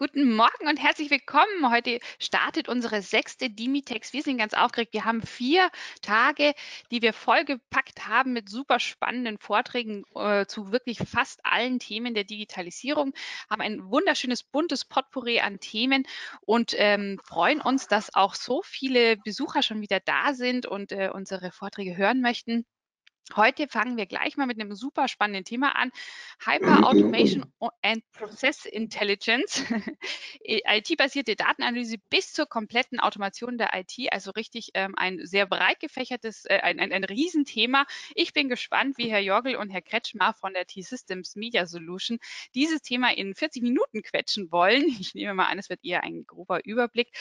Guten Morgen und herzlich willkommen. Heute startet unsere 6. DiMitEx. Wir sind ganz aufgeregt. Wir haben 4 Tage, die wir vollgepackt haben mit super spannenden Vorträgen zu wirklich fast allen Themen der Digitalisierung, haben ein wunderschönes, buntes Potpourri an Themen und freuen uns, dass auch so viele Besucher schon wieder da sind und unsere Vorträge hören möchten. Heute fangen wir gleich mal mit einem super spannenden Thema an. Hyperautomation and Process Intelligence, IT-basierte Datenanalyse bis zur kompletten Automation der IT, also richtig ein sehr breit gefächertes, ein Riesenthema. Ich bin gespannt, wie Herr Jorgel und Herr Kretschmer von der T-Systems Media Solution dieses Thema in 40 Minuten quetschen wollen. Ich nehme mal an, es wird eher ein grober Überblick.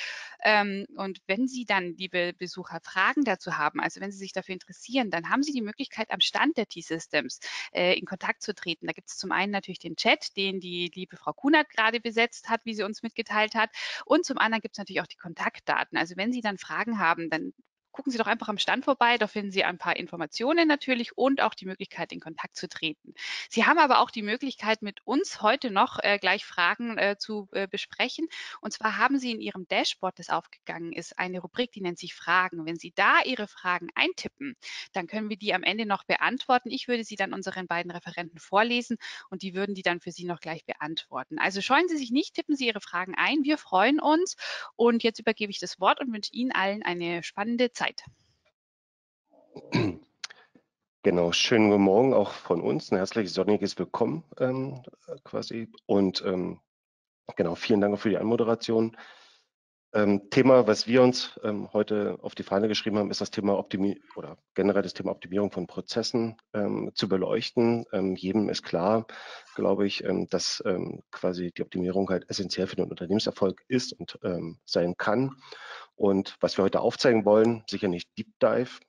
Und wenn Sie dann, liebe Besucher, Fragen dazu haben, also wenn Sie sich dafür interessieren, dann haben Sie die Möglichkeit, am Stand der T-Systems in Kontakt zu treten. Da gibt es zum einen natürlich den Chat, den die liebe Frau Kunert gerade besetzt hat, wie sie uns mitgeteilt hat. Und zum anderen gibt es natürlich auch die Kontaktdaten. Also wenn Sie dann Fragen haben, dann gucken Sie doch einfach am Stand vorbei, da finden Sie ein paar Informationen natürlich und auch die Möglichkeit, in Kontakt zu treten. Sie haben aber auch die Möglichkeit, mit uns heute noch gleich Fragen zu besprechen. Und zwar haben Sie in Ihrem Dashboard, das aufgegangen ist, eine Rubrik, die nennt sich Fragen. Wenn Sie da Ihre Fragen eintippen, dann können wir die am Ende noch beantworten. Ich würde sie dann unseren beiden Referenten vorlesen und die würden die dann für Sie noch gleich beantworten. Also scheuen Sie sich nicht, tippen Sie Ihre Fragen ein. Wir freuen uns und jetzt übergebe ich das Wort und wünsche Ihnen allen eine spannende Zeit. Genau, schönen guten Morgen auch von uns, ein herzliches sonniges Willkommen quasi und genau, vielen Dank für die Anmoderation. Thema, was wir uns heute auf die Fahne geschrieben haben, ist das Thema Optimierung oder generell das Thema Optimierung von Prozessen zu beleuchten. Jedem ist klar, glaube ich, dass quasi die Optimierung halt essentiell für den Unternehmenserfolg ist und sein kann. Und was wir heute aufzeigen wollen, sicher nicht Deep Dive,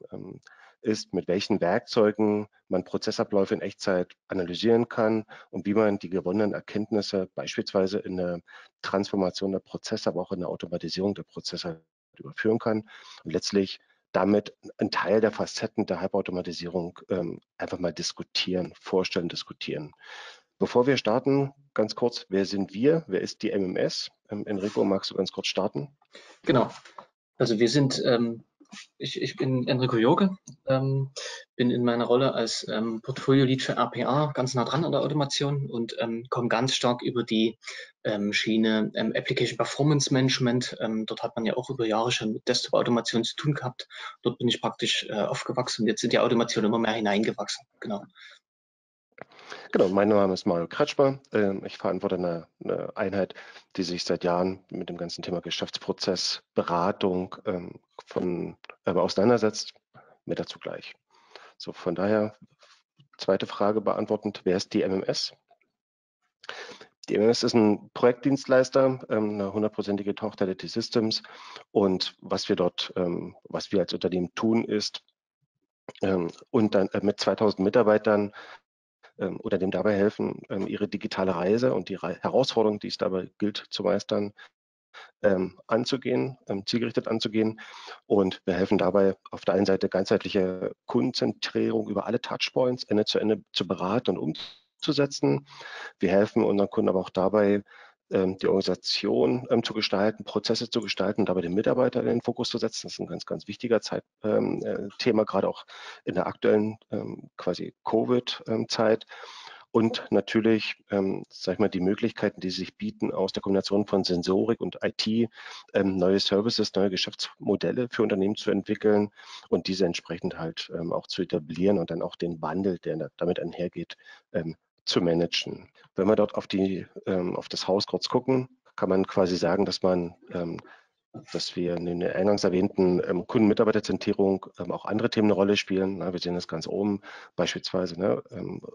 ist, mit welchen Werkzeugen man Prozessabläufe in Echtzeit analysieren kann und wie man die gewonnenen Erkenntnisse beispielsweise in der Transformation der Prozesse, aber auch in der Automatisierung der Prozesse überführen kann und letztlich damit einen Teil der Facetten der Halbautomatisierung einfach mal diskutieren, vorstellen, diskutieren. Bevor wir starten, ganz kurz, wer sind wir? Wer ist die MMS? Enrico, magst du ganz kurz starten? Genau. Also wir sind, ich bin Enrico Jorgel, bin in meiner Rolle als Portfolio-Lead für RPA ganz nah dran an der Automation und komme ganz stark über die Schiene Application Performance Management. Dort hat man ja auch über Jahre schon mit Desktop-Automation zu tun gehabt. Dort bin ich praktisch aufgewachsen und jetzt in die Automation immer mehr hineingewachsen. Genau. Genau, mein Name ist Mario Kretschmer. Ich verantworte eine Einheit, die sich seit Jahren mit dem ganzen Thema Geschäftsprozessberatung auseinandersetzt. Mehr dazu gleich. So, von daher, zweite Frage beantwortend, wer ist die MMS? Die MMS ist ein Projektdienstleister, eine 100-prozentige Tochter der T-Systems. Und was wir als Unternehmen tun, ist, und dann mit 2000 Mitarbeitern, oder dem dabei helfen, ihre digitale Reise und die Herausforderung, die es dabei gilt zu meistern, anzugehen, zielgerichtet anzugehen. Und wir helfen dabei, auf der einen Seite ganzheitliche Kundenzentrierung über alle Touchpoints Ende zu beraten und umzusetzen. Wir helfen unseren Kunden aber auch dabei, die Organisation zu gestalten, Prozesse zu gestalten, dabei den Mitarbeiter in den Fokus zu setzen. Das ist ein ganz, ganz wichtiger Thema, gerade auch in der aktuellen quasi Covid-Zeit. Und natürlich, sag ich mal, die Möglichkeiten, die sich bieten, aus der Kombination von Sensorik und IT neue Services, neue Geschäftsmodelle für Unternehmen zu entwickeln und diese entsprend halt auch zu etablieren und dann auch den Wandel, der damit einhergeht, zu managen. Wenn wir dort auf das Haus kurz gucken, kann man quasi sagen, dass wir in der eingangs erwähnten Kunden-Mitarbeiter-Zentrierung auch andere Themen eine Rolle spielen. Na, wir sehen das ganz oben beispielsweise. Ne,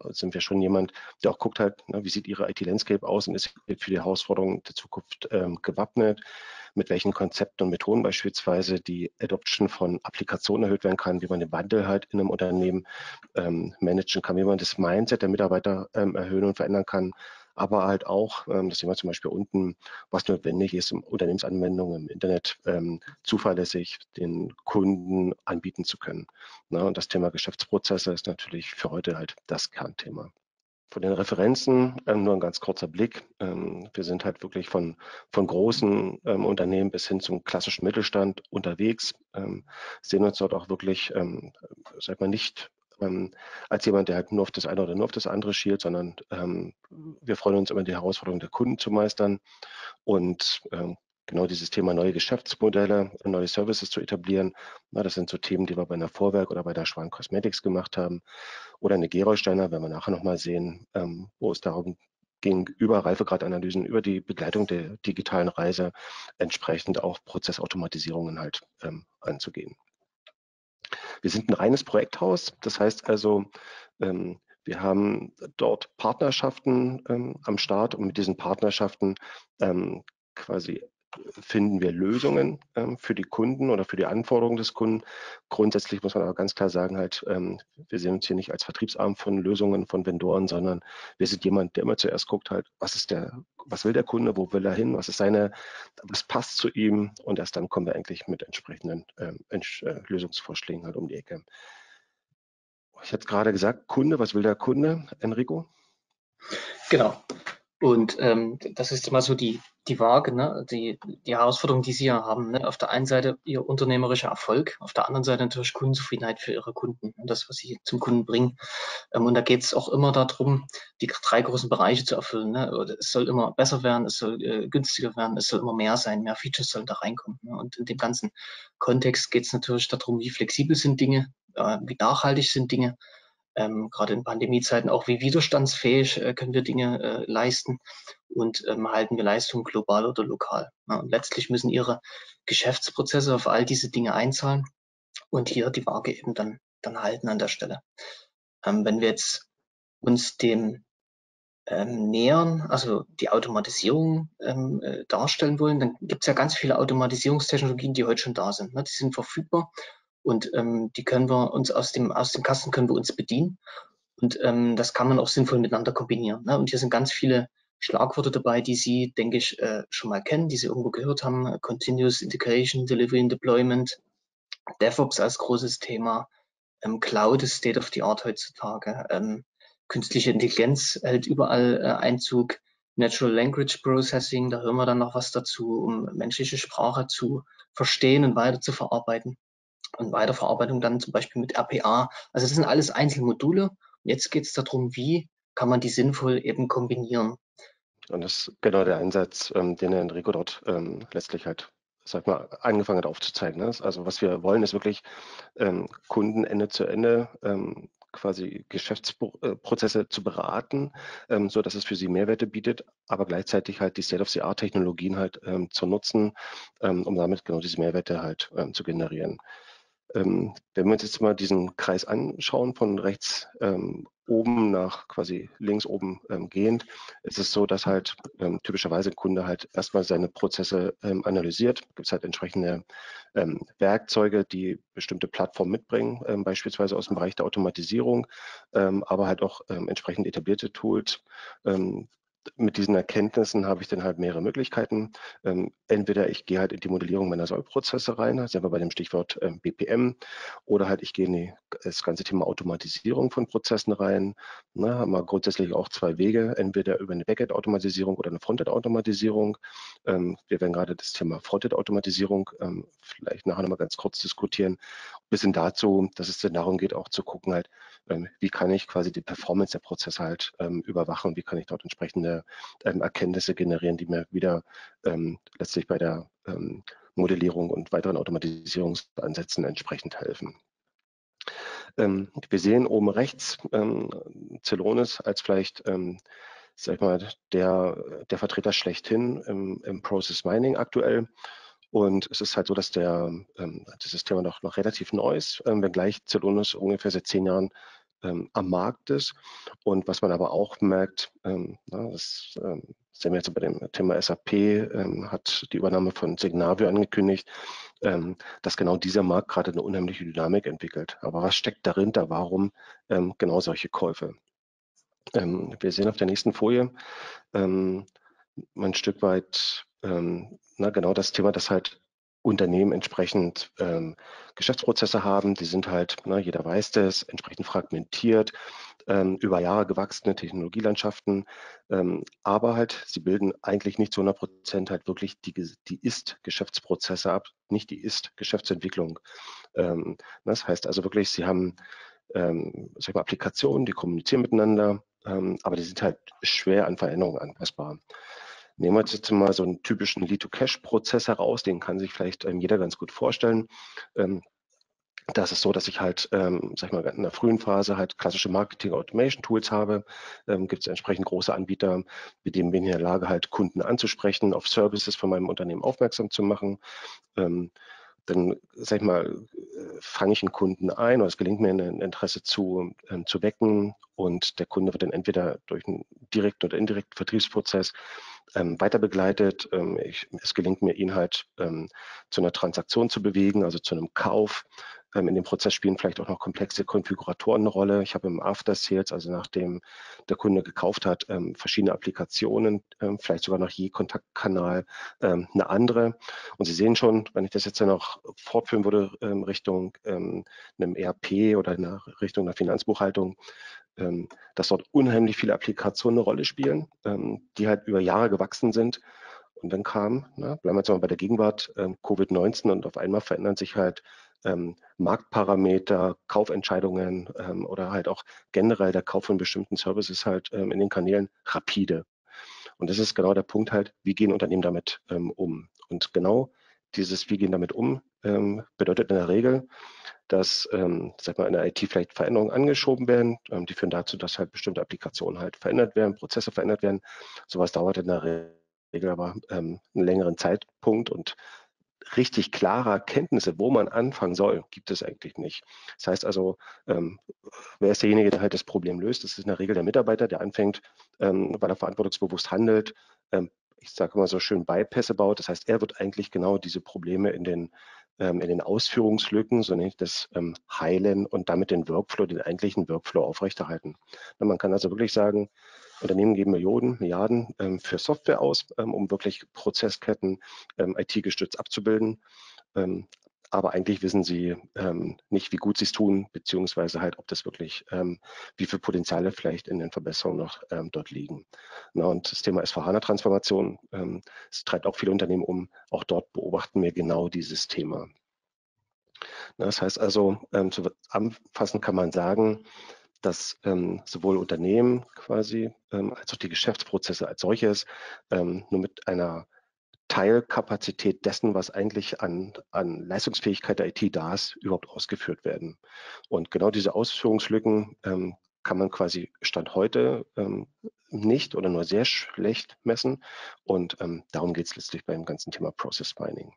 sind wir schon jemand, der auch guckt halt, wie sieht Ihre IT-Landscape aus und ist für die Herausforderungen der Zukunft gewappnet, mit welchen Konzepten und Methoden beispielsweise die Adoption von Applikationen erhöht werden kann, wie man den Wandel halt in einem Unternehmen managen kann, wie man das Mindset der Mitarbeiter erhöhen und verändern kann. Aber halt auch, das sehen wir zum Beispiel unten, was notwendig ist, um Unternehmensanwendungen im Internet zuverlässig den Kunden anbieten zu können. Na, und das Thema Geschäftsprozesse ist natürlich für heute halt das Kernthema. Von den Referenzen nur ein ganz kurzer Blick. Wir sind halt wirklich von großen Unternehmen bis hin zum klassischen Mittelstand unterwegs, sehen uns dort auch wirklich, sagt man nicht, als jemand, der halt nur auf das eine oder nur auf das andere schielt, sondern wir freuen uns immer, die Herausforderungen der Kunden zu meistern und genau dieses Thema neue Geschäftsmodelle, neue Services zu etablieren. Na, das sind so Themen, die wir bei einer Vorwerk oder bei der Schwan Cosmetics gemacht haben oder eine Gerolsteiner, werden wir nachher nochmal sehen, wo es darum ging, über Reifegradanalysen, über die Begleitung der digitalen Reise entsprechend auch Prozessautomatisierungen halt anzugehen. Wir sind ein reines Projekthaus, das heißt also, wir haben dort Partnerschaften am Start und mit diesen Partnerschaften quasi finden wir Lösungen für die Kunden oder für die Anforderungen des Kunden. Grundsätzlich muss man aber ganz klar sagen, halt, wir sehen uns hier nicht als Vertriebsarm von Lösungen von Vendoren, sondern wir sind jemand, der immer zuerst guckt, halt, was will der Kunde, wo will er hin, was passt zu ihm, und erst dann kommen wir eigentlich mit entsprechenden Lösungsvorschlägen halt um die Ecke. Ich hatte gerade gesagt, Kunde, was will der Kunde, Enrico? Genau. Und das ist immer so die Waage, ne? Die Herausforderung, die Sie ja haben. Ne? Auf der einen Seite Ihr unternehmerischer Erfolg, auf der anderen Seite natürlich Kundenzufriedenheit für Ihre Kunden und das, was Sie zum Kunden bringen. Und da geht es auch immer darum, die drei großen Bereiche zu erfüllen. Ne? Es soll immer besser werden, es soll günstiger werden, es soll immer mehr sein, mehr Features sollen da reinkommen. Ne? Und in dem ganzen Kontext geht es natürlich darum, wie flexibel sind Dinge, wie nachhaltig sind Dinge. Gerade in Pandemiezeiten auch, wie widerstandsfähig können wir Dinge leisten und halten wir Leistungen global oder lokal. Ja, und letztlich müssen Ihre Geschäftsprozesse auf all diese Dinge einzahlen und hier die Waage eben dann halten an der Stelle. Wenn wir jetzt uns dem nähern, also die Automatisierung darstellen wollen, dann gibt es ja ganz viele Automatisierungstechnologien, die heute schon da sind. Ne? Die sind verfügbar. Und die können wir uns aus dem Kasten können wir uns bedienen. Und das kann man auch sinnvoll miteinander kombinieren. Ne? Und hier sind ganz viele Schlagworte dabei, die Sie, denke ich, schon mal kennen, die Sie irgendwo gehört haben. Continuous Integration, Delivery and Deployment, DevOps als großes Thema, Cloud ist State of the Art heutzutage, künstliche Intelligenz hält überall Einzug, Natural Language Processing, da hören wir dann noch was dazu, um menschliche Sprache zu verstehen und weiter zu verarbeiten. Und Weiterverarbeitung dann zum Beispiel mit RPA. Also das sind alles Einzelmodule. Und jetzt geht es darum, wie kann man die sinnvoll eben kombinieren. Und das ist genau der Einsatz, den der Enrico dort letztlich halt, sag mal, angefangen hat aufzuzeigen. Ne? Also was wir wollen, ist wirklich Kunden Ende zu Ende quasi Geschäftsprozesse zu beraten, so dass es für sie Mehrwerte bietet, aber gleichzeitig halt die State-of-the-Art-Technologien halt zu nutzen, um damit genau diese Mehrwerte halt zu generieren. Wenn wir uns jetzt mal diesen Kreis anschauen, von rechts oben nach quasi links oben gehend, ist es so, dass halt typischerweise ein Kunde halt erstmal seine Prozesse analysiert. Gibt es halt entsprechende Werkzeuge, die bestimmte Plattformen mitbringen, beispielsweise aus dem Bereich der Automatisierung, aber halt auch entsprechend etablierte Tools. Mit diesen Erkenntnissen habe ich dann halt mehrere Möglichkeiten. Entweder ich gehe halt in die Modellierung meiner Sollprozesse rein, da sind wir bei dem Stichwort BPM, oder halt ich gehe in das ganze Thema Automatisierung von Prozessen rein. Na, haben wir grundsätzlich auch zwei Wege, entweder über eine Backend-Automatisierung oder eine Frontend-Automatisierung. Wir werden gerade das Thema Frontend-Automatisierung vielleicht nachher nochmal ganz kurz diskutieren. Ein bisschen dazu, dass es dann darum geht, auch zu gucken, halt, wie kann ich quasi die Performance der Prozesse halt überwachen, wie kann ich dort entsprechende Erkenntnisse generieren, die mir wieder letztlich bei der Modellierung und weiteren Automatisierungsansätzen entsprechend helfen. Wir sehen oben rechts Celonis als vielleicht sag ich mal, der Vertreter schlechthin im Process Mining aktuell. Und es ist halt so, dass das Thema noch relativ neu ist, wenngleich Celonis ungefähr seit 10 Jahren am Markt ist. Und was man aber auch merkt, das sehen wir jetzt bei dem Thema SAP, hat die Übernahme von Signavio angekündigt, dass genau dieser Markt gerade eine unheimliche Dynamik entwickelt. Aber was steckt dahinter? Warum genau solche Käufe? Wir sehen auf der nächsten Folie ein Stück weit genau das Thema, das halt Unternehmen entsprechend Geschäftsprozesse haben, die sind halt, jeder weiß das, entsprechend fragmentiert, über Jahre gewachsene Technologielandschaften, aber halt, sie bilden eigentlich nicht zu 100% halt wirklich die Ist-Geschäftsprozesse ab, nicht die Ist-Geschäftsentwicklung. Das heißt also wirklich, sie haben sag ich mal, Applikationen, die kommunizieren miteinander, aber die sind halt schwer an Veränderungen anpassbar. Nehmen wir jetzt mal so einen typischen Lead-to-Cash-Prozess heraus, den kann sich vielleicht jeder ganz gut vorstellen. Das ist so, dass ich halt, sag ich mal, in der frühen Phase halt klassische Marketing-Automation-Tools habe. Gibt es entsprechend große Anbieter, mit denen bin ich in der Lage, halt Kunden anzusprechen, auf Services von meinem Unternehmen aufmerksam zu machen. Dann, sag ich mal, fange ich einen Kunden ein oder es gelingt mir, ein Interesse zu wecken, und der Kunde wird dann entweder durch einen direkten oder indirekten Vertriebsprozess weiter begleitet. Es gelingt mir, ihn halt zu einer Transaktion zu bewegen, also zu einem Kauf. In dem Prozess spielen vielleicht auch noch komplexe Konfiguratoren eine Rolle. Ich habe im After Sales, also nachdem der Kunde gekauft hat, verschiedene Applikationen, vielleicht sogar nach je Kontaktkanal eine andere. Und Sie sehen schon, wenn ich das jetzt dann noch fortführen würde Richtung einem ERP oder Richtung einer Finanzbuchhaltung, dass dort unheimlich viele Applikationen eine Rolle spielen, die halt über Jahre gewachsen sind. Und dann kam, bleiben wir jetzt mal bei der Gegenwart, Covid-19, und auf einmal verändern sich halt Marktparameter, Kaufentscheidungen oder halt auch generell der Kauf von bestimmten Services halt in den Kanälen rapide. Und das ist genau der Punkt halt, wie gehen Unternehmen damit um? Und genau dieses wie gehen damit um bedeutet in der Regel, dass sag mal, in der IT vielleicht Veränderungen angeschoben werden, die führen dazu, dass halt bestimmte Applikationen halt verändert werden, Prozesse verändert werden. Sowas dauert in der Regel aber einen längeren Zeitpunkt, und richtig klare Erkenntnisse, wo man anfangen soll, gibt es eigentlich nicht. Das heißt also, wer ist derjenige, der halt das Problem löst? Das ist in der Regel der Mitarbeiter, der anfängt, weil er verantwortungsbewusst handelt, ich sage immer so schön, Bypässe baut. Das heißt, er wird eigentlich genau diese Probleme in den Ausführungslücken, so nenne ich das, heilen und damit den Workflow, den eigentlichen Workflow aufrechterhalten. Und man kann also wirklich sagen, Unternehmen geben Milliarden für Software aus, um wirklich Prozessketten IT-gestützt abzubilden. Aber eigentlich wissen sie nicht, wie gut sie es tun, beziehungsweise halt, ob das wirklich, wie viele Potenziale vielleicht in den Verbesserungen noch dort liegen. Na, und das Thema SVH-Transformation, es treibt auch viele Unternehmen um. Auch dort beobachten wir genau dieses Thema. Na, das heißt also, zusammenfassend kann man sagen, dass sowohl Unternehmen quasi als auch die Geschäftsprozesse als solches nur mit einer Teilkapazität dessen, was eigentlich an Leistungsfähigkeit der IT da ist, überhaupt ausgeführt werden. Und genau diese Ausführungslücken kann man quasi Stand heute nicht oder nur sehr schlecht messen. Und darum geht es letztlich beim ganzen Thema Process Mining.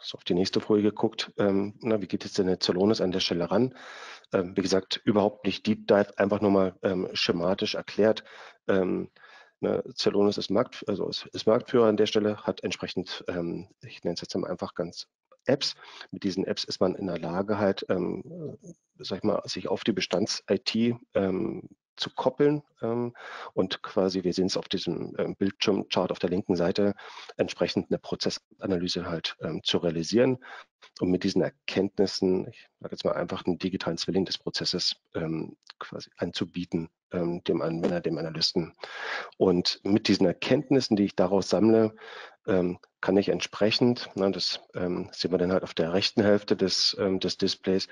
So, auf die nächste Folie geguckt, wie geht jetzt denn der Celonis an der Stelle ran? Wie gesagt, überhaupt nicht Deep Dive, einfach nur mal schematisch erklärt. Celonis ist Marktführer an der Stelle, hat entsprechend, ich nenne es jetzt einfach ganz Apps. Mit diesen Apps ist man in der Lage, halt, sag ich mal, sich auf die Bestands-IT zu koppeln und quasi, wir sehen es auf diesem Bildschirmchart auf der linken Seite, entsprechend eine Prozessanalyse halt zu realisieren und mit diesen Erkenntnissen, ich sage jetzt mal einfach, einen digitalen Zwilling des Prozesses quasi anzubieten, dem Anwender, dem Analysten. Und mit diesen Erkenntnissen, die ich daraus sammle, kann ich entsprechend, das sehen wir dann halt auf der rechten Hälfte des Displays,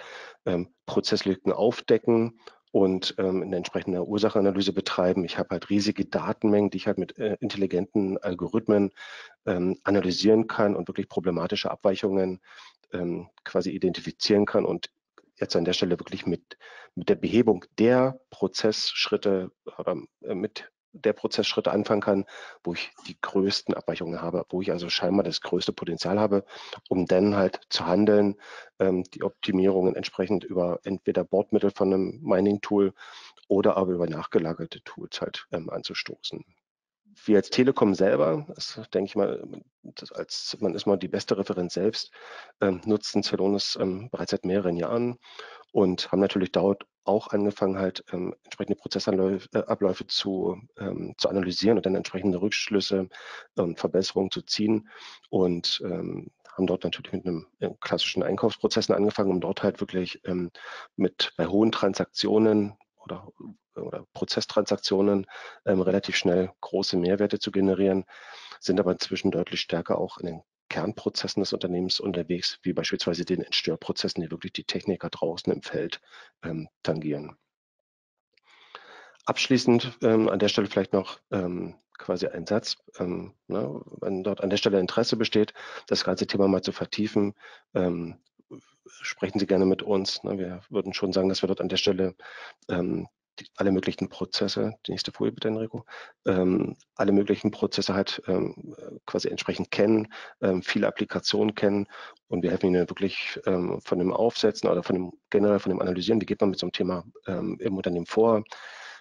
Prozesslücken aufdecken und eine entsprechende Ursachenanalyse betreiben. Ich habe halt riesige Datenmengen, die ich halt mit intelligenten Algorithmen analysieren kann und wirklich problematische Abweichungen quasi identifizieren kann und jetzt an der Stelle wirklich mit der Behebung der Prozessschritte oder mit der Prozessschritte anfangen kann, wo ich die größten Abweichungen habe, wo ich also scheinbar das größte Potenzial habe, um dann halt zu handeln, die Optimierungen entsprechend über entweder Bordmittel von einem Mining-Tool oder aber über nachgelagerte Tools halt anzustoßen. Wir als Telekom selber, das denke ich mal, man ist mal die beste Referenz selbst, nutzen Celonis bereits seit mehreren Jahren und haben natürlich dort auch angefangen, halt entsprechende Prozessabläufe zu analysieren und dann entsprechende Rückschlüsse und Verbesserungen zu ziehen, und haben dort natürlich mit einem klassischen Einkaufsprozess angefangen, um dort halt wirklich bei hohen Transaktionen oder Prozesstransaktionen relativ schnell große Mehrwerte zu generieren, sind aber inzwischen deutlich stärker auch in den Kernprozessen des Unternehmens unterwegs, wie beispielsweise den Entstörprozessen, die wirklich die Techniker draußen im Feld tangieren. Abschließend an der Stelle vielleicht noch quasi ein Satz, wenn dort an der Stelle Interesse besteht, das ganze Thema mal zu vertiefen, sprechen Sie gerne mit uns. Ne? Wir würden schon sagen, dass wir dort an der Stelle alle möglichen Prozesse, die nächste Folie bitte, Enrico, alle möglichen Prozesse halt quasi entsprechend kennen, viele Applikationen kennen und wir helfen Ihnen wirklich von dem Aufsetzen oder generell von dem Analysieren, wie geht man mit so einem Thema im Unternehmen vor,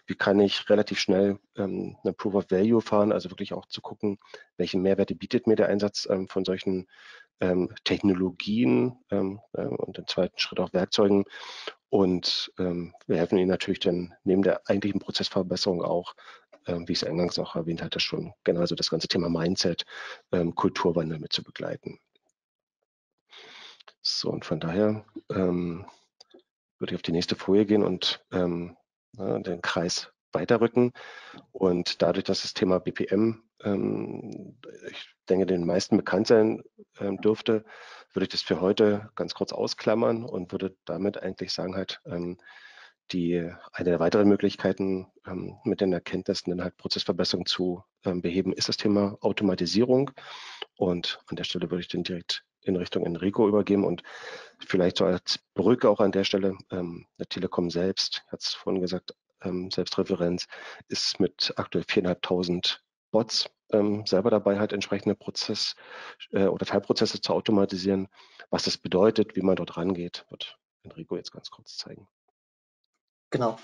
wie kann ich relativ schnell eine Proof of Value fahren, also wirklich auch zu gucken, welche Mehrwerte bietet mir der Einsatz von solchen Technologien und im zweiten Schritt auch Werkzeugen. Und wir helfen Ihnen natürlich dann neben der eigentlichen Prozessverbesserung auch, wie ich es eingangs auch erwähnt hatte, schon generell so das ganze Thema Mindset, Kulturwandel mit zu begleiten. So, und von daher würde ich auf die nächste Folie gehen und den Kreis weiterrücken. Und dadurch, dass das Thema BPM, ich denke, den meisten bekannt sein dürfte, würde ich das für heute ganz kurz ausklammern und würde damit eigentlich sagen, halt, eine der weiteren Möglichkeiten mit den Erkenntnissen dann halt Prozessverbesserung zu beheben, ist das Thema Automatisierung. Und an der Stelle würde ich den direkt in Richtung Enrico übergeben und vielleicht so als Brücke auch an der Stelle, der Telekom selbst, hat es vorhin gesagt, Selbstreferenz, ist mit aktuell 4.500 Bots selber dabei, halt entsprechende Prozess- oder Teilprozesse zu automatisieren. Was das bedeutet, wie man dort rangeht, wird Enrico jetzt ganz kurz zeigen. Genau.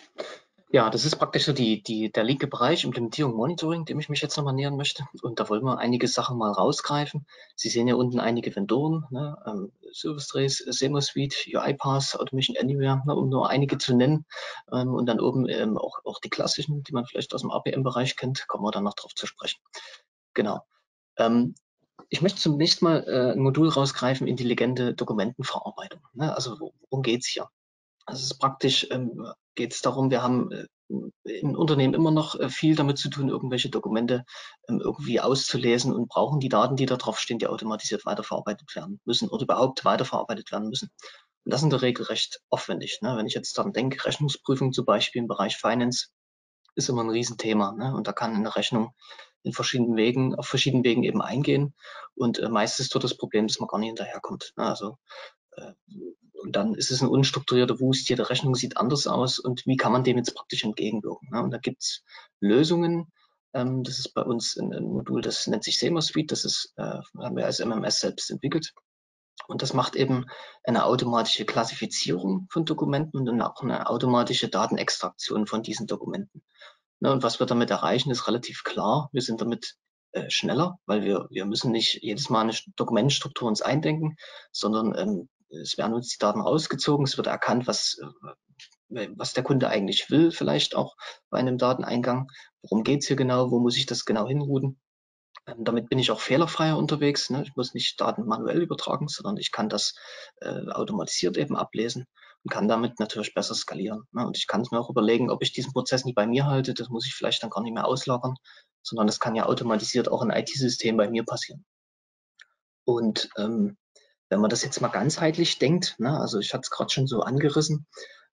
Ja, das ist praktisch so der linke Bereich Implementierung, Monitoring, dem ich mich jetzt nochmal nähern möchte. Und da wollen wir einige Sachen mal rausgreifen. Sie sehen hier unten einige Vendoren, ne? ServiceTrace, SEMA Suite, UiPath, Automation Anywhere, ne? Um nur einige zu nennen. Und dann oben auch die klassischen, die man vielleicht aus dem APM-Bereich kennt, kommen wir dann noch drauf zu sprechen. Genau. Ich möchte zunächst mal ein Modul rausgreifen, intelligente Dokumentenverarbeitung. Ne? Also worum geht es hier? Also es ist praktisch, geht es darum, wir haben in Unternehmen immer noch viel damit zu tun, irgendwelche Dokumente irgendwie auszulesen und brauchen die Daten, die da drauf stehen, die automatisiert weiterverarbeitet werden müssen oder überhaupt weiterverarbeitet werden müssen. Und das ist in der Regel recht aufwendig. Ne? Wenn ich jetzt daran denke, Rechnungsprüfung zum Beispiel im Bereich Finance ist immer ein Riesenthema. Ne? Und da kann eine Rechnung auf verschiedenen Wegen eben eingehen. Und meistens dort das Problem, dass man gar nicht hinterherkommt. Ne? Also und dann ist es ein unstrukturierter Wust, jede Rechnung sieht anders aus und wie kann man dem jetzt praktisch entgegenwirken? Ne? Und da gibt es Lösungen, das ist bei uns ein Modul, das nennt sich SEMA Suite, das ist, haben wir als MMS selbst entwickelt und das macht eben eine automatische Klassifizierung von Dokumenten und dann auch eine automatische Datenextraktion von diesen Dokumenten. Ne? Und was wir damit erreichen, ist relativ klar, wir sind damit schneller, weil wir müssen nicht jedes Mal eine Dokumentenstruktur uns eindenken, sondern es werden uns die Daten rausgezogen, es wird erkannt, was der Kunde eigentlich will, vielleicht auch bei einem Dateneingang. Worum geht es hier genau, wo muss ich das genau hinrouten? Damit bin ich auch fehlerfreier unterwegs. Ne? Ich muss nicht Daten manuell übertragen, sondern ich kann das automatisiert eben ablesen und kann damit natürlich besser skalieren. Ne? Und ich kann es mir auch überlegen, ob ich diesen Prozess nicht bei mir halte, das muss ich vielleicht dann gar nicht mehr auslagern, sondern das kann ja automatisiert auch in IT-Systemen bei mir passieren. Und wenn man das jetzt mal ganzheitlich denkt, ne, also ich hatte es gerade schon so angerissen,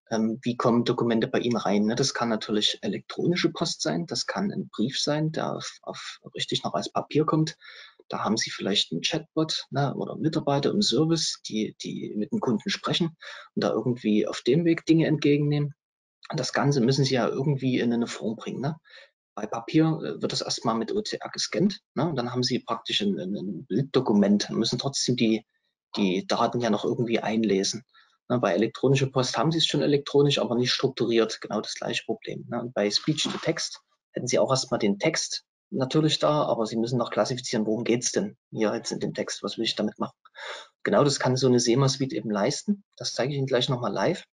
wie kommen Dokumente bei Ihnen rein? Ne? Das kann natürlich elektronische Post sein, das kann ein Brief sein, der richtig noch als Papier kommt. Da haben Sie vielleicht einen Chatbot, ne, oder Mitarbeiter im Service, die mit dem Kunden sprechen und da irgendwie auf dem Weg Dinge entgegennehmen. Und das Ganze müssen Sie ja irgendwie in eine Form bringen. Ne? Bei Papier wird das erstmal mit OCR gescannt, ne? Und dann haben Sie praktisch ein Bilddokument, müssen trotzdem die Daten ja noch irgendwie einlesen. Ne, bei elektronischer Post haben Sie es schon elektronisch, aber nicht strukturiert. Genau das gleiche Problem. Ne. Und bei Speech-to-Text hätten Sie auch erstmal den Text natürlich da, aber Sie müssen noch klassifizieren, worum geht es denn hier jetzt in dem Text, was will ich damit machen. Genau das kann so eine SEMA-Suite eben leisten. Das zeige ich Ihnen gleich nochmal live,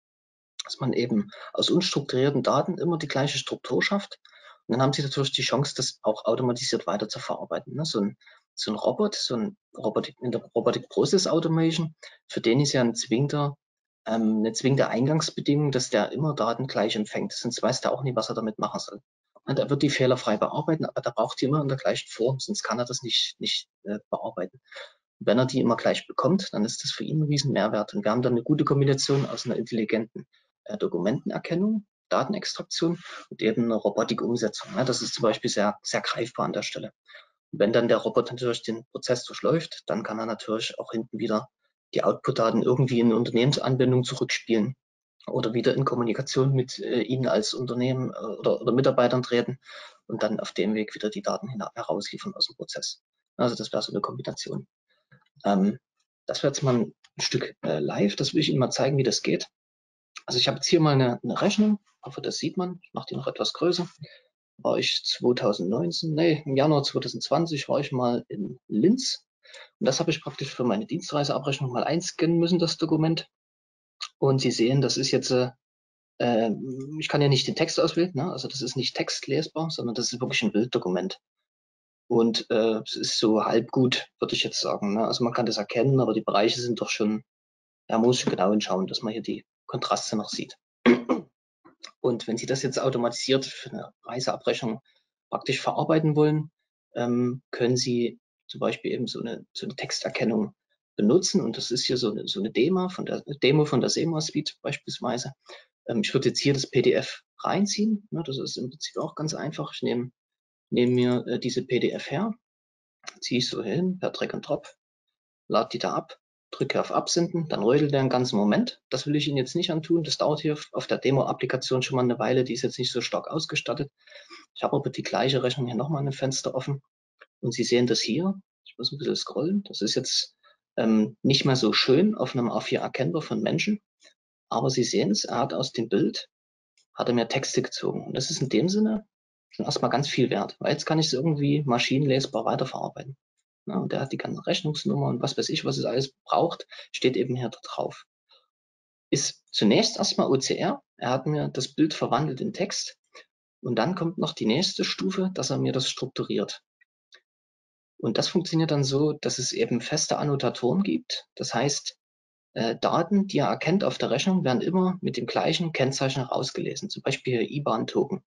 dass man eben aus unstrukturierten Daten immer die gleiche Struktur schafft. Und dann haben Sie natürlich die Chance, das auch automatisiert weiter zu verarbeiten. Ne. So ein Robotic Process Automation, für den ist ja ein zwingender eine zwingende Eingangsbedingung, dass der immer Daten gleich empfängt. Sonst weiß der auch nie, was er damit machen soll. Und er wird die fehlerfrei bearbeiten, aber da braucht die immer in der gleichen Form, sonst kann er das nicht bearbeiten. Und wenn er die immer gleich bekommt, dann ist das für ihn ein riesen Mehrwert. Und wir haben dann eine gute Kombination aus einer intelligenten Dokumentenerkennung, Datenextraktion und eben eine Robotikumsetzung. Ja, das ist zum Beispiel sehr, sehr greifbar an der Stelle. Und wenn dann der Roboter natürlich den Prozess durchläuft, dann kann er natürlich auch hinten wieder die Output-Daten irgendwie in Unternehmensanwendung zurückspielen oder wieder in Kommunikation mit Ihnen als Unternehmen oder Mitarbeitern treten und dann auf dem Weg wieder die Daten herausliefern aus dem Prozess. Also das wäre so eine Kombination. Das wäre jetzt mal ein Stück live, das will ich Ihnen mal zeigen, wie das geht. Also ich habe jetzt hier mal eine Rechnung, hoffe, das sieht man, ich mache die noch etwas größer. War ich im Januar 2020 war ich mal in Linz. Und das habe ich praktisch für meine Dienstreiseabrechnung mal einscannen müssen, das Dokument. Und Sie sehen, das ist jetzt, ich kann ja nicht den Text auswählen, ne? Also das ist nicht textlesbar, sondern das ist wirklich ein Bilddokument. Und es ist so halb gut, würde ich jetzt sagen. Ne? Also man kann das erkennen, aber die Bereiche sind doch schon, ja, man muss schon genau hinschauen, dass man hier die Kontraste noch sieht. Und wenn Sie das jetzt automatisiert für eine Reiseabrechnung praktisch verarbeiten wollen, können Sie zum Beispiel eben so eine Texterkennung benutzen. Und das ist hier so eine Demo von der SEMA Suite beispielsweise. Ich würde jetzt hier das PDF reinziehen. Ne, das ist im Prinzip auch ganz einfach. Ich nehme mir diese PDF her, ziehe ich so hin per Drag and Drop, lade die da ab, drücke auf Absenden, dann rödelt der einen ganzen Moment. Das will ich Ihnen jetzt nicht antun. Das dauert hier auf der Demo-Applikation schon mal eine Weile. Die ist jetzt nicht so stark ausgestattet. Ich habe aber die gleiche Rechnung hier nochmal in einem Fenster offen. Und Sie sehen das hier, ich muss ein bisschen scrollen, das ist jetzt nicht mehr so schön auf einem A4 erkennbar von Menschen, aber Sie sehen es, er hat aus dem Bild, hat er mir Texte gezogen. Und das ist in dem Sinne schon erstmal ganz viel wert, weil jetzt kann ich es irgendwie maschinenlesbar weiterverarbeiten. Ja, und der hat die ganze Rechnungsnummer und was weiß ich, was es alles braucht, steht eben hier drauf. Ist zunächst erstmal OCR, er hat mir das Bild verwandelt in Text und dann kommt noch die nächste Stufe, dass er mir das strukturiert. Und das funktioniert dann so, dass es eben feste Annotatoren gibt. Das heißt, Daten, die er erkennt auf der Rechnung, werden immer mit dem gleichen Kennzeichen herausgelesen. Zum Beispiel IBAN-Token.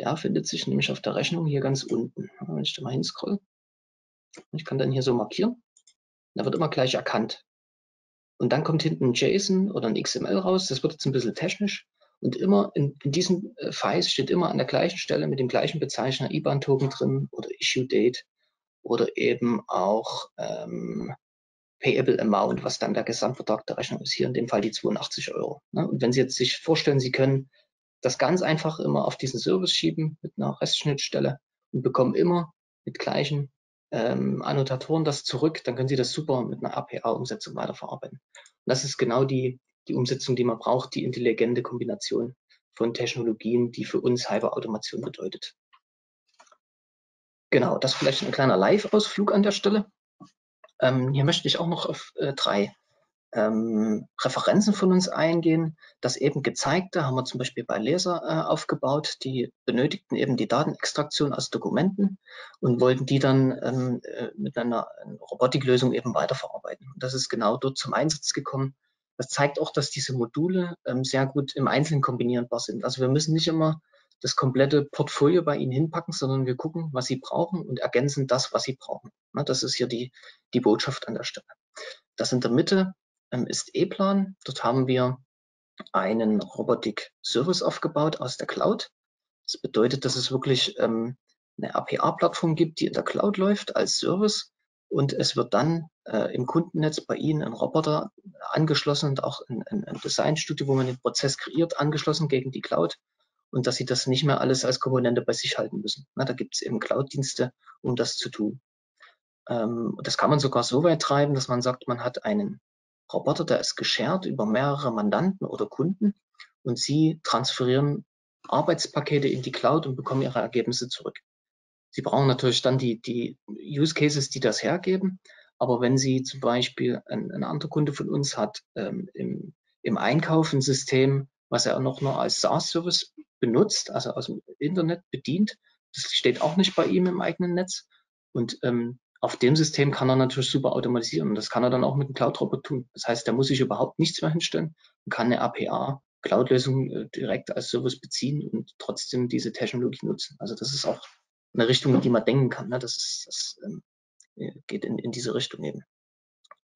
Der findet sich nämlich auf der Rechnung hier ganz unten. Wenn ich da mal hinscroll. Ich kann dann hier so markieren. Da wird immer gleich erkannt. Und dann kommt hinten ein JSON oder ein XML raus. Das wird jetzt ein bisschen technisch. Und immer in diesen Files steht immer an der gleichen Stelle mit dem gleichen Bezeichner IBAN-Token drin oder Issue-Date. Oder eben auch Payable Amount, was dann der Gesamtbetrag der Rechnung ist, hier in dem Fall die 82 Euro. Ne? Und wenn Sie jetzt sich vorstellen, Sie können das ganz einfach immer auf diesen Service schieben mit einer Restschnittstelle und bekommen immer mit gleichen Annotatoren das zurück, dann können Sie das super mit einer RPA-Umsetzung weiterverarbeiten. Und das ist genau die Umsetzung, die man braucht, die intelligente Kombination von Technologien, die für uns Hyperautomation bedeutet. Genau, das ist vielleicht ein kleiner Live-Ausflug an der Stelle. Hier möchte ich auch noch auf drei Referenzen von uns eingehen. Das eben gezeigte haben wir zum Beispiel bei LESER aufgebaut. Die benötigten eben die Datenextraktion aus Dokumenten und wollten die dann mit einer Robotiklösung eben weiterverarbeiten. Und das ist genau dort zum Einsatz gekommen. Das zeigt auch, dass diese Module sehr gut im Einzelnen kombinierbar sind. Also wir müssen nicht immer das komplette Portfolio bei Ihnen hinpacken, sondern wir gucken, was Sie brauchen und ergänzen das, was Sie brauchen. Das ist hier die Botschaft an der Stelle. Das in der Mitte ist E-Plan. Dort haben wir einen Robotik-Service aufgebaut aus der Cloud. Das bedeutet, dass es wirklich eine RPA-Plattform gibt, die in der Cloud läuft als Service. Und es wird dann im Kundennetz bei Ihnen ein Roboter angeschlossen und auch ein Designstudio, wo man den Prozess kreiert, angeschlossen gegen die Cloud. Und dass Sie das nicht mehr alles als Komponente bei sich halten müssen. Na, da gibt es eben Cloud-Dienste, um das zu tun. Das kann man sogar so weit treiben, dass man sagt, man hat einen Roboter, der ist geshared über mehrere Mandanten oder Kunden und Sie transferieren Arbeitspakete in die Cloud und bekommen Ihre Ergebnisse zurück. Sie brauchen natürlich dann die Use Cases, die das hergeben. Aber wenn Sie zum Beispiel, ein anderer Kunde von uns hat im Einkauf ein System, was er noch nur als SaaS-Service benutzt, also aus dem Internet bedient. Das steht auch nicht bei ihm im eigenen Netz. Und Auf dem System kann er natürlich super automatisieren. Das kann er dann auch mit dem Cloud-Robot tun. Das heißt, der muss sich überhaupt nichts mehr hinstellen und kann eine RPA-Cloud-Lösung direkt als Service beziehen und trotzdem diese Technologie nutzen. Also das ist auch eine Richtung, in die man denken kann. Ne? Das geht in diese Richtung eben.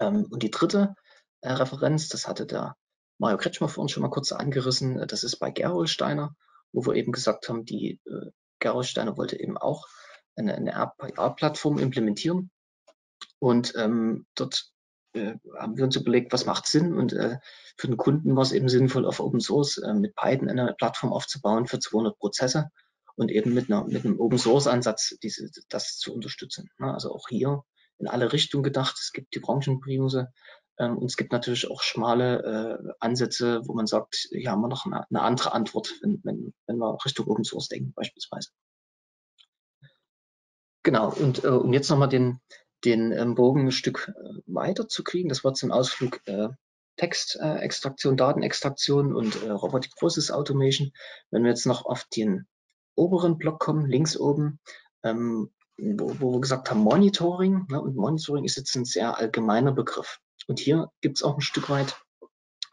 Und die dritte Referenz, das hatte der Mario Kretschmer für uns schon mal kurz angerissen, das ist bei Gerolsteiner, wo wir eben gesagt haben, die Gerolsteiner wollte eben auch eine RPA-Plattform implementieren. Und dort haben wir uns überlegt, was macht Sinn, und für den Kunden war es eben sinnvoll, auf Open Source mit Python eine Plattform aufzubauen für 200 Prozesse und eben mit einem Open Source Ansatz das zu unterstützen. Also auch hier in alle Richtungen gedacht. Es gibt die Branchenbremse und es gibt natürlich auch schmale Ansätze, wo man sagt, hier haben wir noch eine andere Antwort, wenn wir Richtung Open Source denken beispielsweise. Genau, und um jetzt nochmal den Bogen ein Stück weiter zu kriegen, das war zum Ausflug Textextraktion, Datenextraktion und Robotic Process Automation. Wenn wir jetzt noch auf den oberen Block kommen, links oben, wo wir gesagt haben Monitoring, ne, und Monitoring ist jetzt ein sehr allgemeiner Begriff. Und hier gibt es auch ein Stück weit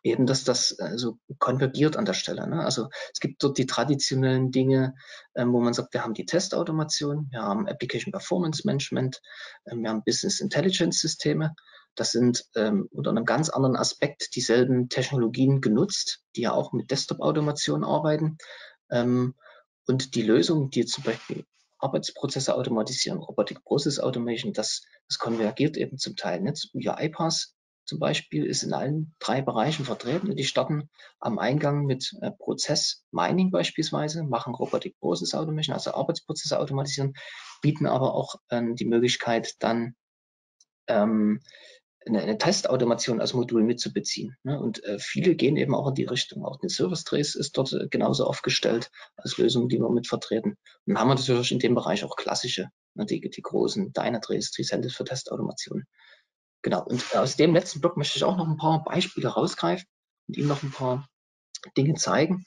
eben, dass das also konvergiert an der Stelle. Ne? Also es gibt dort die traditionellen Dinge, wo man sagt, wir haben die Testautomation, wir haben Application Performance Management, wir haben Business Intelligence Systeme. Das sind unter einem ganz anderen Aspekt dieselben Technologien genutzt, die ja auch mit Desktop-Automation arbeiten. Und die Lösung, die zum Beispiel Arbeitsprozesse automatisieren, Robotic Process Automation, das konvergiert eben zum Teil nicht. UiPath zum Beispiel ist in allen drei Bereichen vertreten. Die starten am Eingang mit Process Mining beispielsweise, machen Robotic Process Automation, also Arbeitsprozesse automatisieren, bieten aber auch die Möglichkeit, dann eine Testautomation als Modul mitzubeziehen. Ne? Und viele gehen eben auch in die Richtung. Auch den ServiceTrace ist dort genauso aufgestellt als Lösung, die wir mit vertreten. Und dann haben wir natürlich in dem Bereich auch klassische, ne? die großen Dynatrace, T-Systems für Testautomation. Genau, und aus dem letzten Block möchte ich auch noch ein paar Beispiele rausgreifen und Ihnen noch ein paar Dinge zeigen.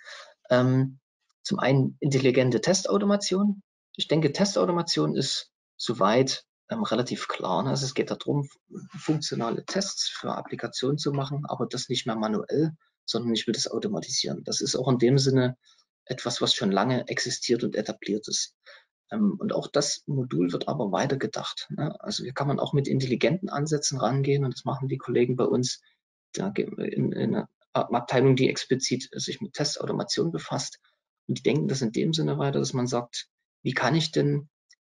Zum einen intelligente Testautomation. Ich denke, Testautomation ist soweit relativ klar. Ne? Also es geht darum, funktionale Tests für Applikationen zu machen, aber das nicht mehr manuell, sondern ich will das automatisieren. Das ist auch in dem Sinne etwas, was schon lange existiert und etabliert ist. Und auch das Modul wird aber weitergedacht. Also hier kann man auch mit intelligenten Ansätzen rangehen, und das machen die Kollegen bei uns in einer Abteilung, die explizit sich mit Testautomation befasst. Und die denken das in dem Sinne weiter, dass man sagt, wie kann ich denn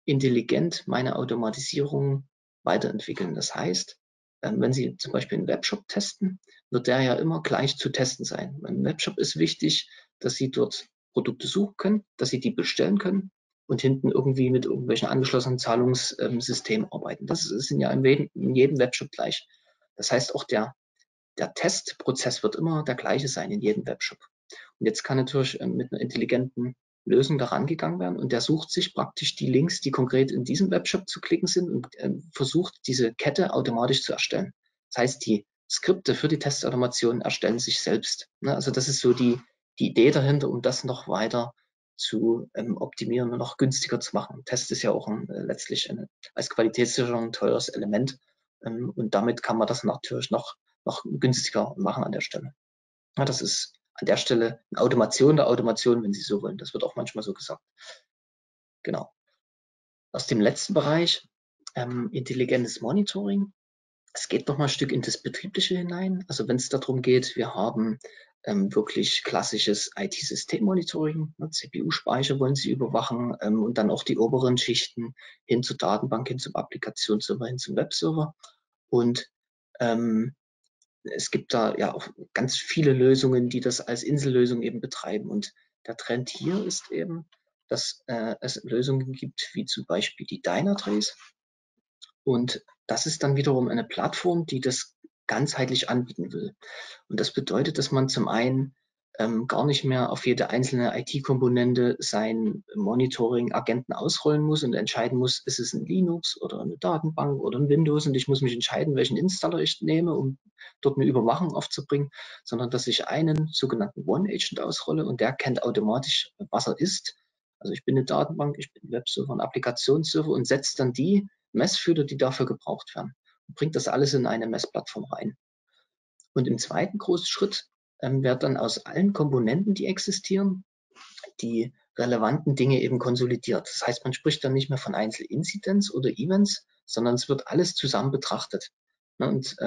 intelligent meine Automatisierung weiterentwickeln? Das heißt, wenn Sie zum Beispiel einen Webshop testen, wird der ja immer gleich zu testen sein. Im Webshop ist wichtig, dass Sie dort Produkte suchen können, dass Sie die bestellen können, und hinten irgendwie mit irgendwelchen angeschlossenen Zahlungssystemen arbeiten. Das sind ja in jedem Webshop gleich. Das heißt, auch der Testprozess wird immer der gleiche sein in jedem Webshop. Und jetzt kann natürlich mit einer intelligenten Lösung daran gegangen werden, und der sucht sich praktisch die Links, die konkret in diesem Webshop zu klicken sind, und versucht, diese Kette automatisch zu erstellen. Das heißt, die Skripte für die Testautomation erstellen sich selbst. Ne? Also das ist so die Idee dahinter, um das noch weiter zu optimieren und noch günstiger zu machen. Test ist ja auch letztlich als Qualitätssicherung ein teures Element, und damit kann man das natürlich noch günstiger machen an der Stelle. Ja, das ist an der Stelle eine Automation der Automation, wenn Sie so wollen. Das wird auch manchmal so gesagt. Genau. Aus dem letzten Bereich, intelligentes Monitoring. Es geht nochmal ein Stück in das Betriebliche hinein. Also wenn es darum geht, wir haben wirklich klassisches IT-Systemmonitoring, ne, CPU-Speicher wollen Sie überwachen, und dann auch die oberen Schichten hin zur Datenbank, hin zum Applikationsserver, hin zum Webserver. Und es gibt da ja auch ganz viele Lösungen, die das als Insellösung eben betreiben. Und der Trend hier ist eben, dass es Lösungen gibt, wie zum Beispiel die Dynatrace. Und das ist dann wiederum eine Plattform, die das ganzheitlich anbieten will. Und das bedeutet, dass man zum einen gar nicht mehr auf jede einzelne IT-Komponente sein Monitoring-Agenten ausrollen muss und entscheiden muss, ist es ein Linux oder eine Datenbank oder ein Windows, und ich muss mich entscheiden, welchen Installer ich nehme, um dort eine Überwachung aufzubringen, sondern dass ich einen sogenannten One-Agent ausrolle, und der kennt automatisch, was er ist. Also ich bin eine Datenbank, ich bin ein Webserver, ein Applikationsserver, und setze dann die Messführer, die dafür gebraucht werden. Und bringt das alles in eine Messplattform rein. Und im zweiten großen Schritt wird dann aus allen Komponenten, die existieren, die relevanten Dinge eben konsolidiert. Das heißt, man spricht dann nicht mehr von Einzelinzidenz oder Events, sondern es wird alles zusammen betrachtet. Und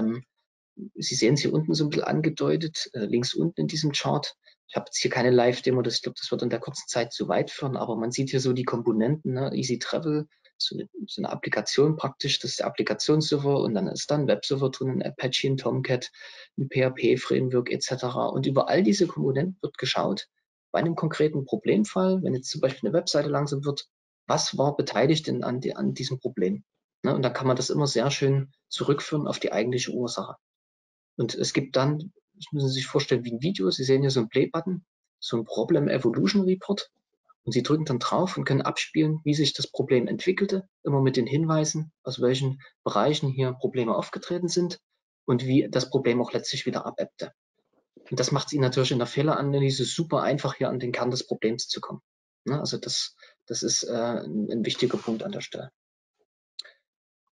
Sie sehen es hier unten so ein bisschen angedeutet, links unten in diesem Chart. Ich habe jetzt hier keine Live-Demo, ich glaube, das wird in der kurzen Zeit zu weit führen, aber man sieht hier so die Komponenten, ne? Easy Travel, so eine Applikation praktisch, das ist der Applikationsserver und dann ist dann ein Webserver drin, ein Apache, ein Tomcat, ein PHP-Framework etc. Und über all diese Komponenten wird geschaut, bei einem konkreten Problemfall, wenn jetzt zum Beispiel eine Webseite langsam wird, was war beteiligt denn an diesem Problem? Ne? Und dann kann man das immer sehr schön zurückführen auf die eigentliche Ursache. Und es gibt dann, das müssen Sie sich vorstellen wie ein Video, Sie sehen hier so einen Play-Button, so ein Problem Evolution Report und Sie drücken dann drauf und können abspielen, wie sich das Problem entwickelte, immer mit den Hinweisen, aus welchen Bereichen hier Probleme aufgetreten sind und wie das Problem auch letztlich wieder abebbte. Und das macht es Ihnen natürlich in der Fehleranalyse super einfach, hier an den Kern des Problems zu kommen. Also das ist ein wichtiger Punkt an der Stelle.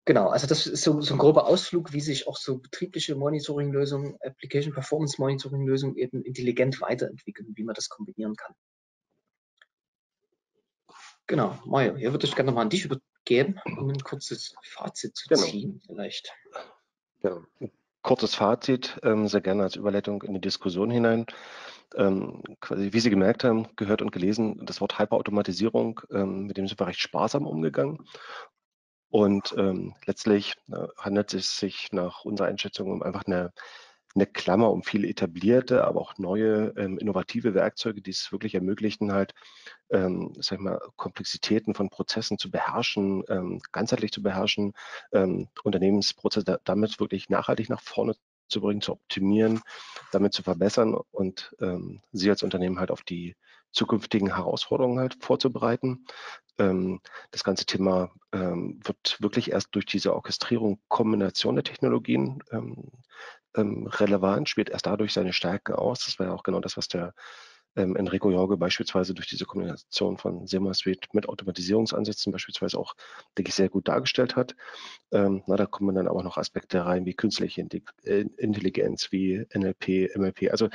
Genau, also das ist so ein grober Ausflug, wie sich auch so betriebliche Monitoring-Lösungen, Application Performance Monitoring-Lösungen eben intelligent weiterentwickeln, wie man das kombinieren kann. Genau, Mario, hier würde ich gerne nochmal an dich übergeben, um ein kurzes Fazit zu ziehen vielleicht. Ja, kurzes Fazit, sehr gerne als Überleitung in die Diskussion hinein. Quasi, wie Sie gemerkt haben, gehört und gelesen, das Wort Hyperautomatisierung, mit dem sind wir recht sparsam umgegangen. Und letztlich handelt es sich nach unserer Einschätzung um einfach eine Klammer um viele etablierte, aber auch neue innovative Werkzeuge, die es wirklich ermöglichen, halt, sag ich mal, Komplexitäten von Prozessen zu beherrschen, ganzheitlich zu beherrschen, Unternehmensprozesse damit wirklich nachhaltig nach vorne zu bringen, zu optimieren, damit zu verbessern und Sie als Unternehmen halt auf die zukünftigen Herausforderungen halt vorzubereiten. Das ganze Thema wird wirklich erst durch diese Orchestrierung, Kombination der Technologien relevant, spielt erst dadurch seine Stärken aus. Das war ja auch genau das, was der Enrico Jorgel beispielsweise durch diese Kombination von SEMA Suite mit Automatisierungsansätzen beispielsweise auch, denke ich, sehr gut dargestellt hat. Da kommen dann aber noch Aspekte rein wie künstliche Intelligenz, wie NLP, MLP, also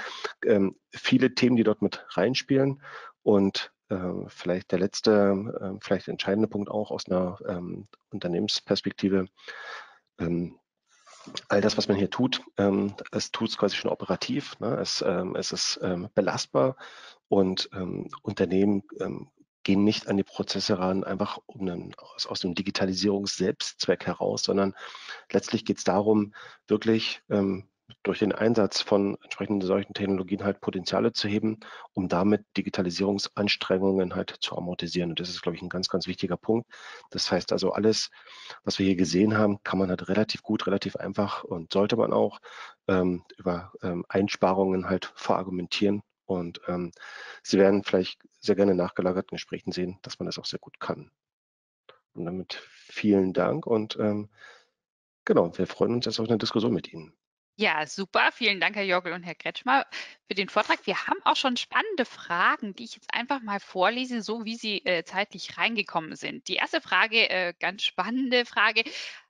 viele Themen, die dort mit reinspielen. Und vielleicht der letzte, vielleicht entscheidende Punkt auch aus einer Unternehmensperspektive, all das, was man hier tut, es tut es quasi schon operativ, ne? Es ist belastbar und Unternehmen gehen nicht an die Prozesse ran, einfach um aus dem Digitalisierungs-Selbstzweck heraus, sondern letztlich geht es darum, wirklich durch den Einsatz von entsprechenden solchen Technologien halt Potenziale zu heben, um damit Digitalisierungsanstrengungen halt zu amortisieren. Und das ist, glaube ich, ein ganz, ganz wichtiger Punkt. Das heißt also, alles, was wir hier gesehen haben, kann man halt relativ gut, relativ einfach und sollte man auch über Einsparungen halt verargumentieren. Und Sie werden vielleicht sehr gerne nachgelagert in Gesprächen sehen, dass man das auch sehr gut kann. Und damit vielen Dank und genau, wir freuen uns jetzt auf eine Diskussion mit Ihnen. Ja, super. Vielen Dank, Herr Jorgel und Herr Kretschmer, für den Vortrag. Wir haben auch schon spannende Fragen, die ich jetzt einfach mal vorlese, so wie sie zeitlich reingekommen sind. Die erste Frage, ganz spannende Frage.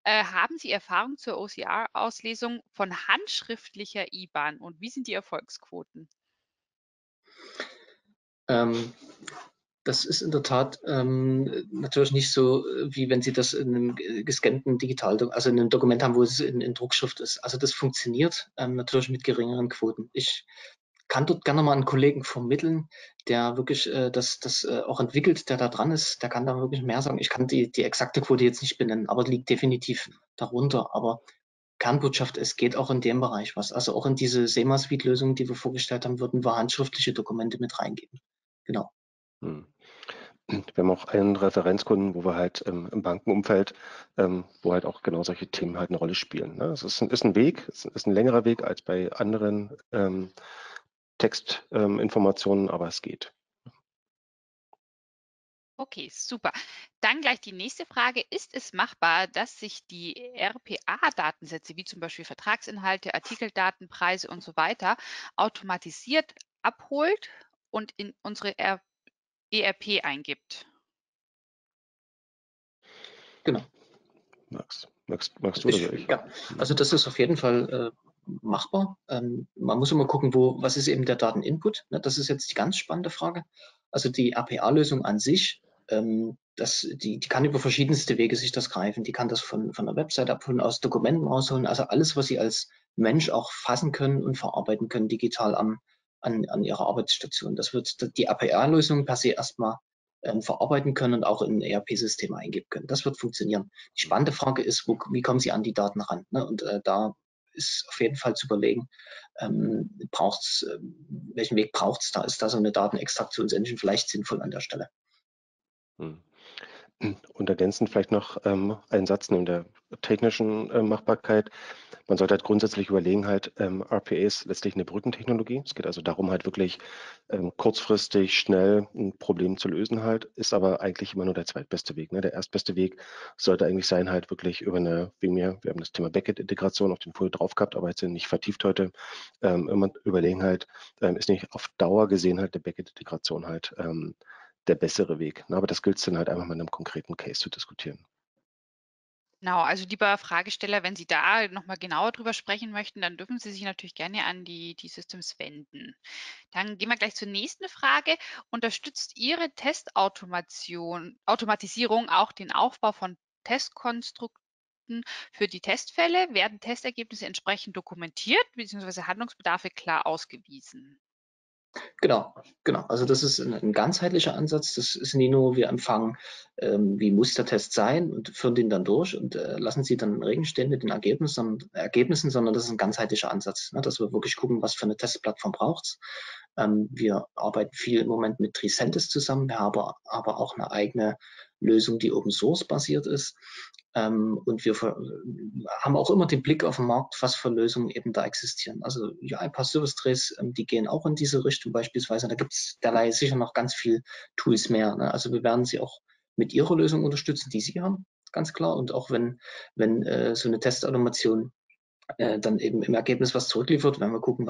Haben Sie Erfahrung zur OCR-Auslesung von handschriftlicher IBAN und wie sind die Erfolgsquoten? Das ist in der Tat natürlich nicht so, wie wenn Sie das in einem gescannten Digital, also in einem Dokument haben, wo es in Druckschrift ist. Also das funktioniert natürlich mit geringeren Quoten. Ich kann dort gerne mal einen Kollegen vermitteln, der wirklich das auch entwickelt, der da dran ist. Der kann da wirklich mehr sagen. Ich kann die exakte Quote jetzt nicht benennen, aber liegt definitiv darunter. Aber Kernbotschaft, es geht auch in dem Bereich was. Also auch in diese SEMA-Suite-Lösungen, die wir vorgestellt haben, würden wir handschriftliche Dokumente mit reingeben. Genau. Wir haben auch einen Referenzkunden, wo wir halt im Bankenumfeld, wo halt auch genau solche Themen halt eine Rolle spielen. Ne? Es ist ein Weg, es ist ein längerer Weg als bei anderen Textinformationen, aber es geht. Okay, super. Dann gleich die nächste Frage. Ist es machbar, dass sich die RPA-Datensätze, wie zum Beispiel Vertragsinhalte, Artikeldaten, Preise und so weiter, automatisiert abholt und in unsere ERP eingibt? Genau. Max. Magst du das eigentlich? Ja, also das ist auf jeden Fall machbar. Man muss immer gucken, was ist eben der Dateninput? Ne? Das ist jetzt die ganz spannende Frage. Also die RPA-Lösung an sich, die kann über verschiedenste Wege sich das greifen. Die kann das von der Website abholen, aus Dokumenten rausholen. Also alles, was Sie als Mensch auch fassen können und verarbeiten können, digital an Ihrer Arbeitsstation. Das wird die RPA-Lösung per se erstmal verarbeiten können und auch in ERP-System eingeben können. Das wird funktionieren. Die spannende Frage ist, wie kommen Sie an die Daten ran? Ne? Und da ist auf jeden Fall zu überlegen, welchen Weg braucht es da? Ist da so eine Datenextraktionsengine vielleicht sinnvoll an der Stelle? Hm. Und ergänzend vielleicht noch einen Satz neben der technischen Machbarkeit. Man sollte halt grundsätzlich überlegen, RPA ist letztlich eine Brückentechnologie. Es geht also darum, halt wirklich kurzfristig, schnell ein Problem zu lösen halt, ist aber eigentlich immer nur der zweitbeste Weg. Ne? Der erstbeste Weg sollte eigentlich sein, halt wirklich über eine, wie mir, wir haben das Thema Backend-Integration auf den Folie drauf gehabt, aber jetzt nicht vertieft heute, immer überlegen halt, ist nicht auf Dauer gesehen halt der Backend-Integration halt der bessere Weg. Aber das gilt es dann halt einfach mal in einem konkreten Case zu diskutieren. Genau, also lieber Fragesteller, wenn Sie da nochmal genauer drüber sprechen möchten, dann dürfen Sie sich natürlich gerne an die T-Systems wenden. Dann gehen wir gleich zur nächsten Frage. Unterstützt Ihre Testautomatisierung auch den Aufbau von Testkonstrukten für die Testfälle? Werden Testergebnisse entsprechend dokumentiert bzw. Handlungsbedarfe klar ausgewiesen? Genau. Also das ist ein ganzheitlicher Ansatz. Das ist nicht nur, wir empfangen, wie muss der Test sein und führen den dann durch und lassen sie dann im Regen stehen mit den Ergebnissen, sondern das ist ein ganzheitlicher Ansatz, ne? Dass wir wirklich gucken, was für eine Testplattform braucht es. Wir arbeiten viel im Moment mit Tricentis zusammen. Wir haben aber auch eine eigene Lösung, die Open Source basiert ist. Und wir haben auch immer den Blick auf den Markt, was für Lösungen eben da existieren. Also UiPath, ServiceTrace, die gehen auch in diese Richtung beispielsweise. Da gibt es derlei sicher noch ganz viel Tools mehr. Ne? Also wir werden sie auch mit ihrer Lösung unterstützen, die sie haben, ganz klar. Und auch wenn so eine Testautomation dann eben im Ergebnis was zurückliefert, werden wir gucken,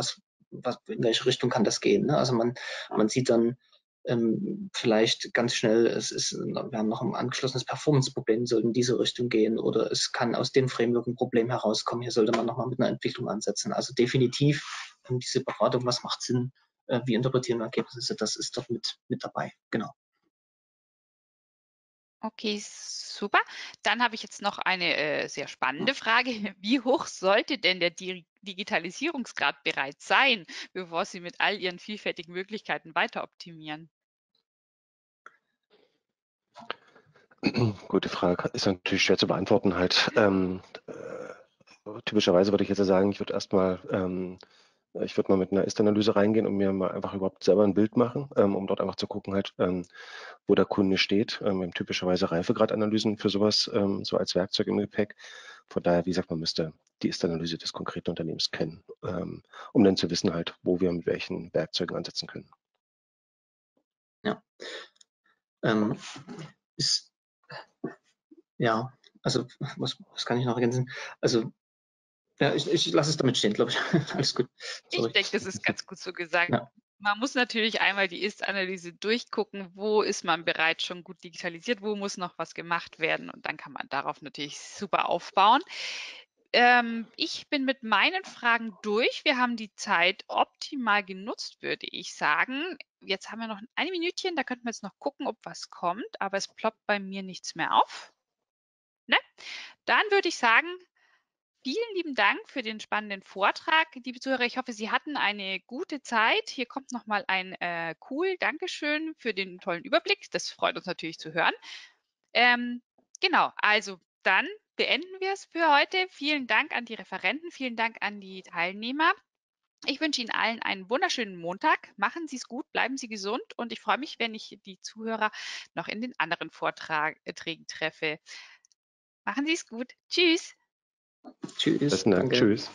in welche Richtung kann das gehen. Ne? Also man sieht dann, vielleicht ganz schnell, wir haben noch ein angeschlossenes Performance-Problem, soll in diese Richtung gehen oder es kann aus dem Framework ein Problem herauskommen, hier sollte man nochmal mit einer Entwicklung ansetzen. Also definitiv diese Beratung, was macht Sinn, wie interpretieren wir Ergebnisse, das ist doch mit dabei, genau. Okay, super. Dann habe ich jetzt noch eine sehr spannende Frage. Wie hoch sollte denn der Digitalisierungsgrad bereits sein, bevor Sie mit all Ihren vielfältigen Möglichkeiten weiter optimieren? Gute Frage. Ist natürlich schwer zu beantworten halt. Typischerweise würde ich jetzt sagen, ich würde mal mit einer Ist-Analyse reingehen und mir mal einfach überhaupt selber ein Bild machen, um dort einfach zu gucken, wo der Kunde steht. Wir haben typischerweise Reifegradanalysen für sowas, so als Werkzeug im Gepäck. Von daher, wie gesagt, man müsste die Ist-Analyse des konkreten Unternehmens kennen, um dann zu wissen, wo wir mit welchen Werkzeugen ansetzen können. Ja. Also was kann ich noch ergänzen? Also ja, ich lasse es damit stehen, glaube ich. Alles gut. Sorry. Ich denke, das ist ganz gut so gesagt. Ja. Man muss natürlich einmal die Ist-Analyse durchgucken, wo ist man bereits schon gut digitalisiert, wo muss noch was gemacht werden und dann kann man darauf natürlich super aufbauen. Ich bin mit meinen Fragen durch. Wir haben die Zeit optimal genutzt, würde ich sagen. Jetzt haben wir noch ein Minütchen, da könnten wir jetzt noch gucken, ob was kommt, aber es ploppt bei mir nichts mehr auf. Ne? Dann würde ich sagen, vielen lieben Dank für den spannenden Vortrag, liebe Zuhörer. Ich hoffe, Sie hatten eine gute Zeit. Hier kommt nochmal ein cool Dankeschön für den tollen Überblick. Das freut uns natürlich zu hören. Genau, also dann beenden wir es für heute. Vielen Dank an die Referenten, vielen Dank an die Teilnehmer. Ich wünsche Ihnen allen einen wunderschönen Montag. Machen Sie es gut, bleiben Sie gesund und ich freue mich, wenn ich die Zuhörer noch in den anderen Vorträgen treffe. Machen Sie es gut. Tschüss. Tschüss. Besten Dank. Danke. Tschüss.